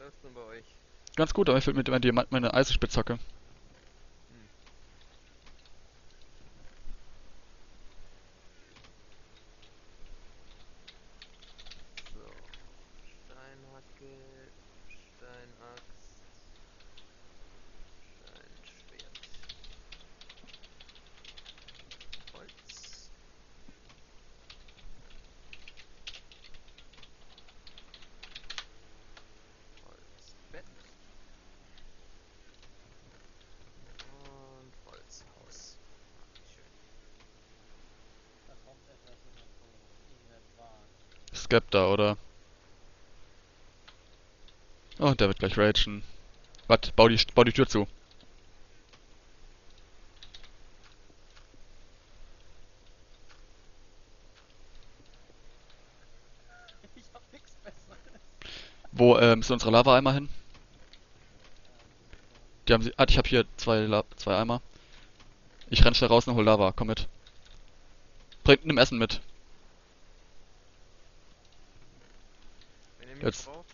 läuft's denn bei euch? Ganz gut, aber ich will mit meine Eisenspitzhacke. Skepta, oder? Oh, der wird gleich ragen. Warte, bau die Tür zu. Ich hab nix Besseres. Wo sind unsere Lava-Eimer hin? Die haben sie. Ah, ich hab hier zwei Eimer. Ich renn schnell raus und hol Lava. Komm mit. Nimm Essen mit.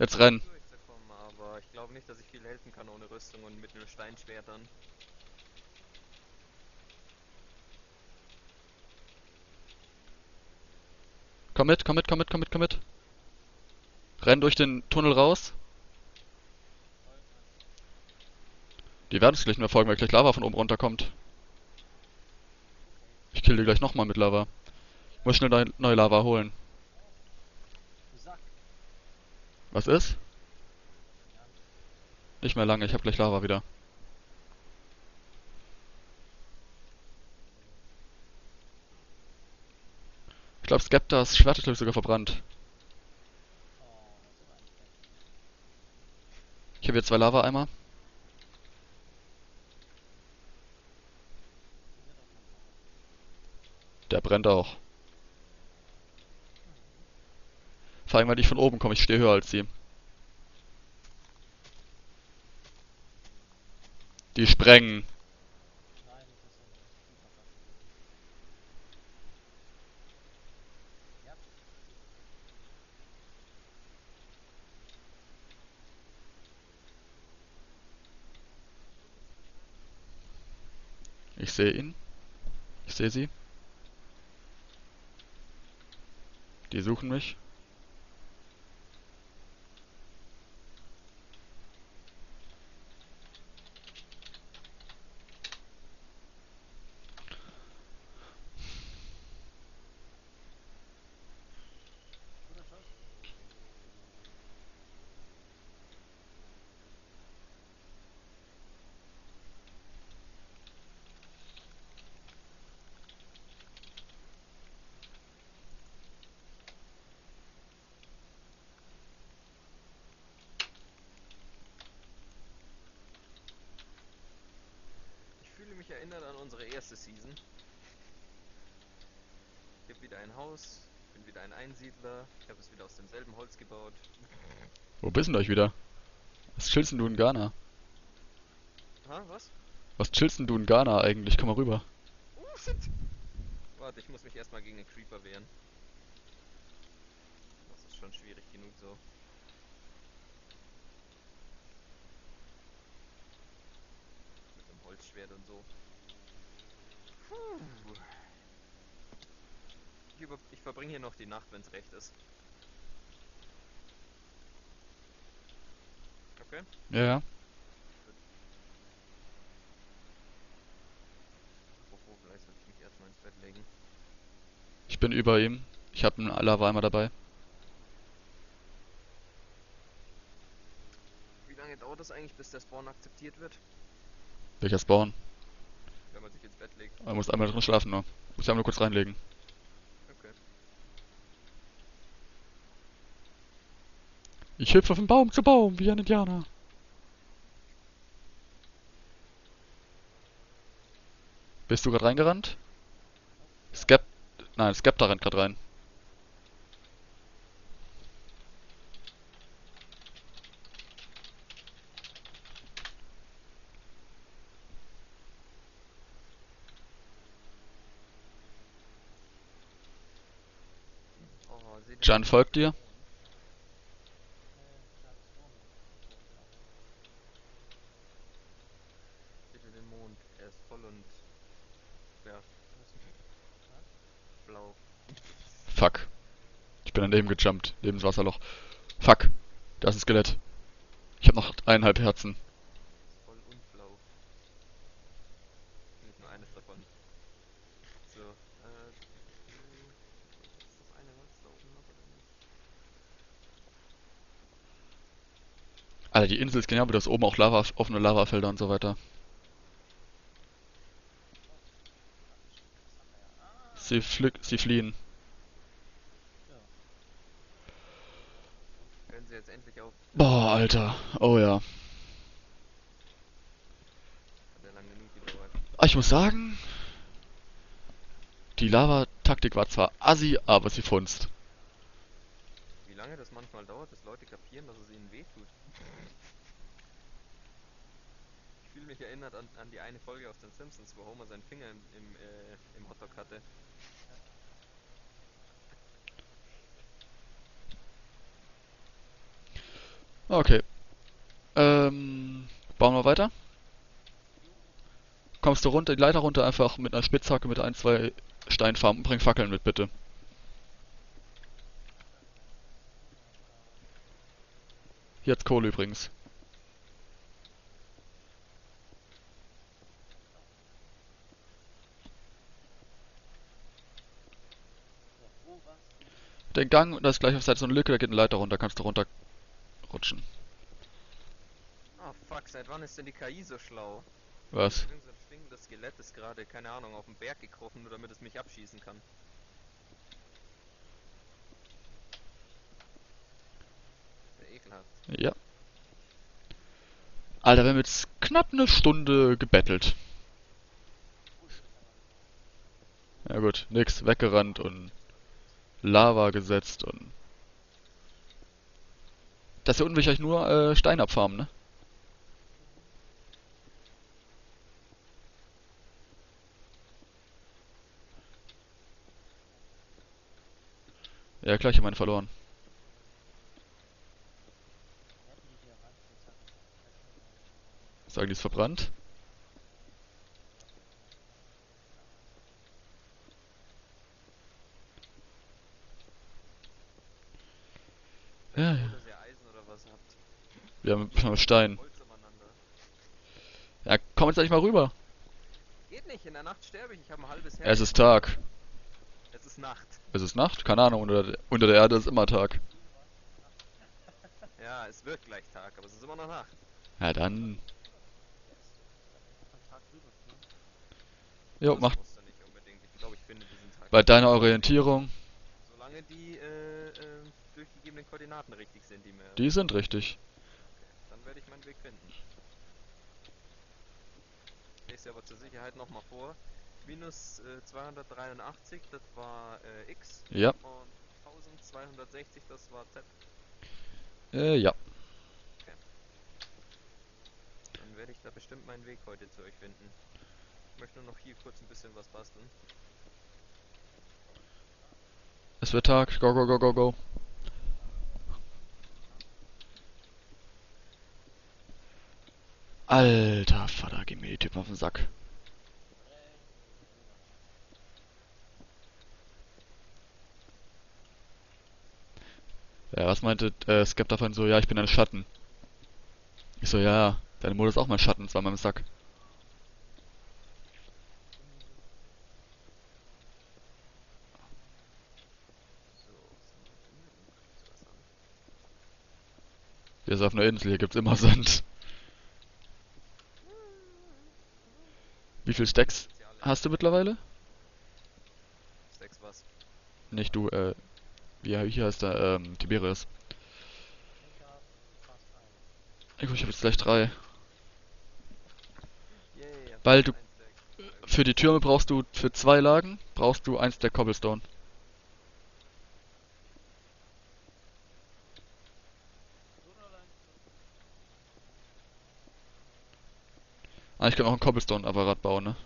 Jetzt rein. Aber ich glaube nicht, dass ich viel helfen kann ohne Rüstung und mit nur Steinschwertern. Komm mit. Renn durch den Tunnel raus. Die werden es gleich nur folgen, weil gleich Lava von oben runterkommt. Ich kill die gleich nochmal mit Lava. Ich muss schnell neue Lava holen. Was ist? Nicht mehr lange, ich hab gleich Lava wieder. Ich glaube, Skeptas Schwert ist sogar verbrannt. Ich habe hier zwei Lava-Eimer. Der brennt auch. Vor allem, weil ich von oben komme, ich stehe höher als sie. Die sprengen. Ich sehe ihn. Ich sehe sie. Die suchen mich. Ich erinnere an unsere erste Season. Ich habe wieder ein Haus, bin wieder ein Einsiedler, ich habe es wieder aus demselben Holz gebaut. Wo bist denn euch wieder? Was chillst denn du in Ghana? Ha, was? Was chillst denn du in Ghana eigentlich? Komm mal rüber. Oh, shit! Warte, ich muss mich erstmal gegen den Creeper wehren. Das ist schon schwierig genug so. Holzschwert und so. Ich verbringe hier noch die Nacht, wenn es recht ist. Okay? Ja. Vielleicht sollte ich mich erstmal ins Bett legen. Ich bin über ihm. Ich habe einen Lava-Eimer dabei. Wie lange dauert es eigentlich, bis der Spawn akzeptiert wird? Welcher Spawn? Wenn man sich ins Bett legt. Man muss einmal drin schlafen, ne? Muss einmal nur kurz reinlegen. Okay. Ich hüpfe von Baum zu Baum, wie ein Indianer. Bist du gerade reingerannt? Nein, Skepta rennt gerade rein. Jan folgt dir. und ja, blau. Fuck. Ich bin daneben gejumpt, neben das Wasserloch. Fuck. Da ist ein Skelett. Ich hab noch 1,5 Herzen. Voll und blau. Nicht nur eines davon. So, ist das eine was da oben noch oder nicht? Alter, die Insel ist genau wie das oben auch Lava, offene Lavafelder und so weiter. Sie fliehen. Ja. Hören Sie jetzt endlich auf. Boah, Alter. Oh ja. Hat ja lang genug gedauert. Ich muss sagen, die Lava-Taktik war zwar assi, aber sie funzt. Wie lange das manchmal dauert, bis Leute kapieren, dass es ihnen wehtut. Ich fühle mich erinnert an die eine Folge aus den Simpsons, wo Homer seinen Finger im Hotdog hatte. Okay. Bauen wir weiter. Kommst du runter, die Leiter runter einfach mit einer Spitzhacke mit 1-2 Steinfarben und bring Fackeln mit, bitte. Jetzt Kohle übrigens. Den Gang und da ist gleich auf Seite so eine Lücke, da geht eine Leiter runter, kannst du runter rutschen. Ah, fuck, seit wann ist denn die KI so schlau? Was? Unser schwingendes Skelett ist gerade, keine Ahnung, auf den Berg gekrochen, nur damit es mich abschießen kann. Sehr ekelhaft. Ja. Alter, wir haben jetzt knapp eine Stunde gebettelt. Ja gut, nix, weggerannt und Lava gesetzt und... Das hier unten will ich eigentlich nur Stein abfarmen, ne? Ja klar, ich habe meinen verloren. Sagen die, ist verbrannt? Ja, ja. Wir haben Stein. Ja, komm jetzt eigentlich mal rüber. Geht nicht, in der Nacht sterbe ich, ich habe ein halbes Herz. Es ist Tag. Es ist Nacht. Es ist Nacht? Keine Ahnung, unter der Erde ist immer Tag. Ja, es wird gleich Tag, aber es ist immer noch Nacht. Ja, dann. Jo, macht. Ich glaube, ich finde diesen Tag. Bei deiner Orientierung. Solange die, durchgegebenen Koordinaten richtig sind, die mir... Die sind richtig. Okay, dann werde ich meinen Weg finden. Ich lese aber zur Sicherheit nochmal vor. Minus 283, das war X. Ja. Und 1260, das war Z. Ja. Okay. Dann werde ich da bestimmt meinen Weg heute zu euch finden. Ich möchte nur noch hier kurz ein bisschen was basteln. Es wird Tag. Go, go, go, go, go. Alter Vater, gib mir die Typen auf den Sack. Ja, was meinte Skepta von so, ja, ich bin ein Schatten. Ich so, ja, deine Mutter ist auch mein Schatten, zwar meinem Sack. Hier ist auf einer Insel, hier gibt's immer Sand. Wie viel Stacks hast du mittlerweile? Stacks was? Nicht du, hier heißt der, Tiberius. Ich hab jetzt gleich 3. Weil du für die Türme brauchst du, für 2 Lagen, brauchst du 1 Stack Cobblestone. Ich kann auch einen Cobblestone-Apparat bauen, ne?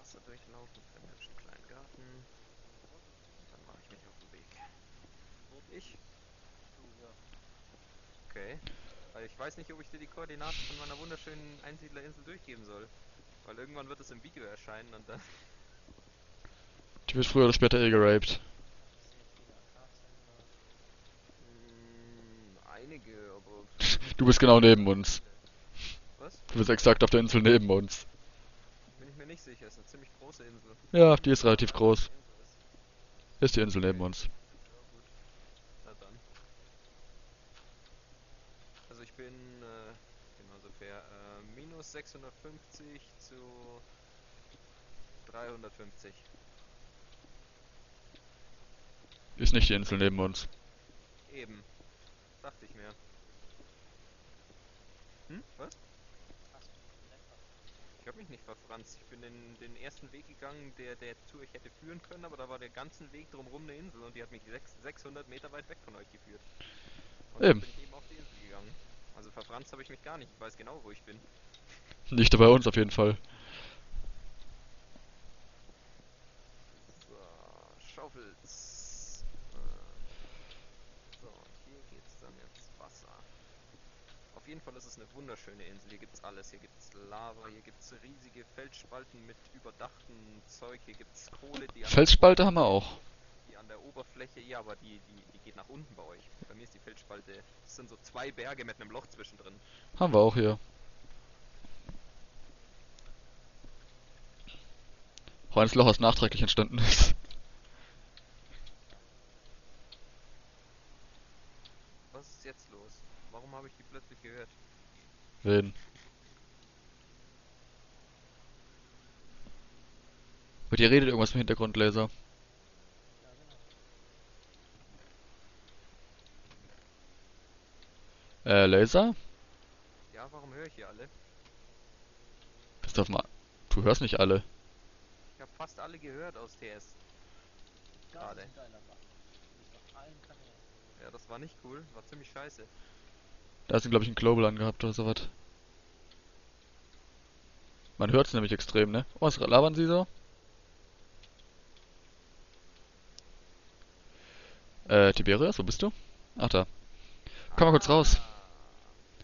Wasser durchlaufen, dann habe ich einen kleinen Garten. Dann mache ich mich auf den Weg. Und ich? Du, ja. Okay, Okay. Weil ich weiß nicht, ob ich dir die Koordinaten von meiner wunderschönen Einsiedlerinsel durchgeben soll. Weil irgendwann wird es im Video erscheinen und dann... Die wird früher oder später eh geraped. Einige, aber... Du bist genau neben uns. Was? Du bist exakt auf der Insel neben uns. Bin ich mir nicht sicher, ist eine ziemlich große Insel. Ja, die ist relativ groß. Ist die Insel neben uns. Bin, genau so fair, minus 650 zu 350. Ist nicht die Insel neben uns. Eben. Dachte ich mir. Hm? Was? Ich hab mich nicht verfranst. Ich bin den ersten Weg gegangen, der Tour ich hätte führen können, aber da war der ganzen Weg drumherum eine Insel und die hat mich 600 Meter weit weg von euch geführt. Und eben. Dann bin ich eben auf die Insel gegangen. Also verfranst habe ich mich gar nicht, ich weiß genau, wo ich bin. Nicht bei uns auf jeden Fall. So, Schaufels. So, hier geht's dann ins Wasser. Auf jeden Fall ist es eine wunderschöne Insel, hier gibt's alles. Hier gibt's Lava, hier gibt's riesige Felsspalten mit überdachten Zeug, hier gibt's Kohle, die... Felsspalte haben wir auch. Die an der Oberfläche, ja, aber die geht nach unten bei euch. Bei mir ist die Felsspalte. Das sind so 2 Berge mit einem Loch zwischendrin. Haben wir auch hier. Auch ein Loch, was nachträglich entstanden ist. Was ist jetzt los? Warum habe ich die plötzlich gehört? Wen? Mit dir redet irgendwas im Hintergrund, Laser. Laser? Ja, warum höre ich hier alle? Bist du auf mal. Du hörst nicht alle. Ich hab fast alle gehört aus TS. Gerade. Ja, das war nicht cool, war ziemlich scheiße. Da hast du, glaube ich, einen Global angehabt oder sowas. Man hört es nämlich extrem, ne? Oh, was labern sie so? Tiberius, wo bist du? Ach da. Komm mal kurz raus.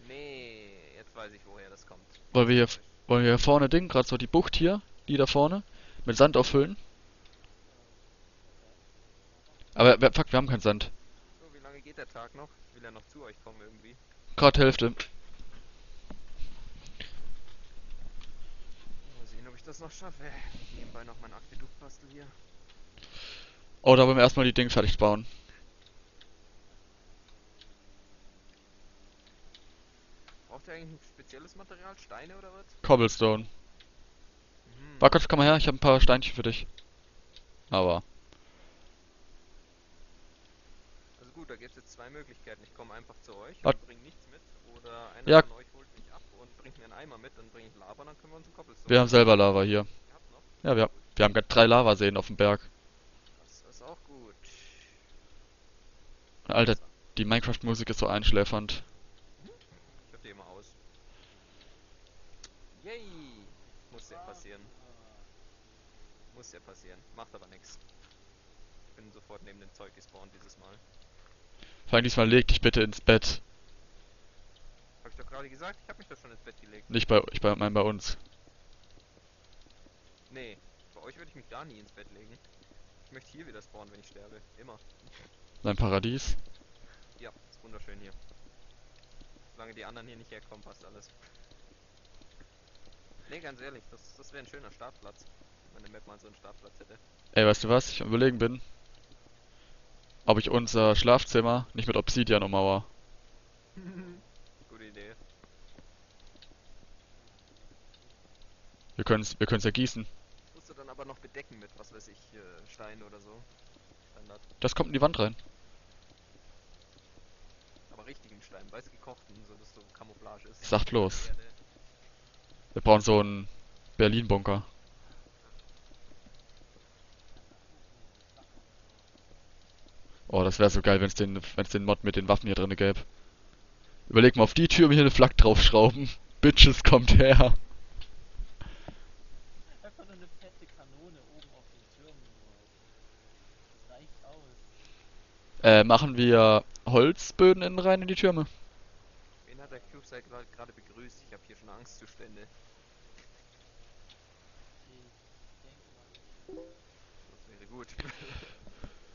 Nee, jetzt weiß ich, woher das kommt. Wollen wir hier vorne Ding, gerade so die Bucht hier, die da vorne, mit Sand auffüllen. Aber, fuck, wir haben keinen Sand. So, wie lange geht der Tag noch? Ich will ja noch zu euch kommen irgendwie. Gerade Hälfte. Mal sehen, ob ich das noch schaffe. Nebenbei noch mein Aquädukt bastel hier. Oh, da wollen wir erstmal die Dinge fertig bauen. Braucht ihr eigentlich ein spezielles Material? Steine oder was? Cobblestone. Warte, komm mal her, ich habe ein paar Steinchen für dich. Aber... Also gut, da gibt es jetzt 2 Möglichkeiten. Ich komme einfach zu euch und bringe nichts mit. Oder einer von euch holt mich ab und bringt mir einen Eimer mit. Dann bringe ich Lava, dann können wir uns einen Cobblestone. Wir haben selber Lava hier. Ja, wir haben gerade 3 Lavaseen auf dem Berg. Das ist auch gut. Alter, die Minecraft-Musik ist so einschläfernd. Yay! Muss ja passieren. Muss ja passieren. Macht aber nichts. Ich bin sofort neben dem Zeug gespawnt dieses Mal. Vor allem diesmal leg dich bitte ins Bett. Hab ich doch gerade gesagt? Ich hab mich doch schon ins Bett gelegt. Nicht bei euch, bei uns. Nee, bei euch würde ich mich gar nie ins Bett legen. Ich möchte hier wieder spawnen, wenn ich sterbe. Immer. Sein Paradies? Ja, ist wunderschön hier. Solange die anderen hier nicht herkommen, passt alles. Ne, ganz ehrlich, das wäre ein schöner Startplatz, wenn der Map mal so einen Startplatz hätte. Ey, weißt du was? Ich am Überlegen bin, ob ich unser Schlafzimmer nicht mit Obsidian ummauer. Gute Idee. Wir können's ja gießen. Das musst du dann aber noch bedecken mit, was weiß ich, Stein oder so. Standard. Das kommt in die Wand rein. Aber richtigen Stein, weiß gekochten, so dass so Camouflage ist. Sag bloß. Wir brauchen so einen Berlin-Bunker. Oh, das wäre so geil, wenn es den Mod mit den Waffen hier drin gäbe. Überleg mal, auf die Tür hier eine Flak draufschrauben. Bitches, kommt her. Einfach nur eine fette Kanone oben auf den Türmen. Das reicht aus. Machen wir Holzböden innen rein in die Türme? der CubeSat gerade begrüßt. Ich habe hier schon Angstzustände. Das wäre gut.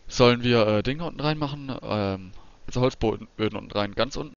Sollen wir Dinge unten reinmachen? Also Holzböden unten rein, ganz unten?